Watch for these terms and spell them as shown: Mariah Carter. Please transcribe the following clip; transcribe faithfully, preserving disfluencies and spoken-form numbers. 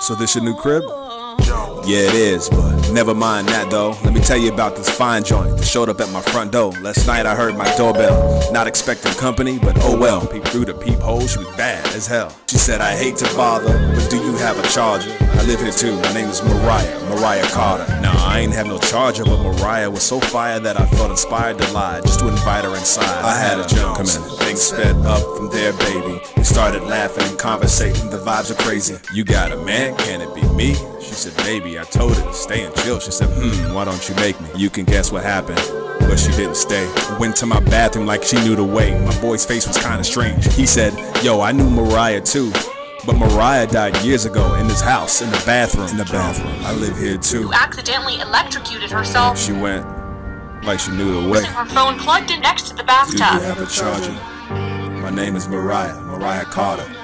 So this your new crib? Yeah, it is, but never mind that though. Let me tell you about this fine joint that showed up at my front door. Last night I heard my doorbell, not expecting company, but oh well. Peep through the peephole, she was bad as hell. She said, I hate to bother, but do you have a charger? I live here too, my name is Mariah, Mariah Carter. Now I ain't have no charger, but Mariah was so fire that I felt inspired to lie, just to invite her inside. I had a jump, come in. Things sped up from there, baby. We started laughing and conversating, the vibes are crazy. You got a man, can it be me? She said, baby, I told her to stay and chill. She said, hmm, why don't you make me? You can guess what happened, but she didn't stay. Went to my bathroom like she knew the way. My boy's face was kinda strange. He said, yo, I knew Mariah too, but Mariah died years ago in this house, in the bathroom. In the bathroom. I live here too. You accidentally electrocuted herself. She went like she knew the way. Her phone plugged in next to the bathtub. Do you have a charger? My name is Mariah, Mariah Carter.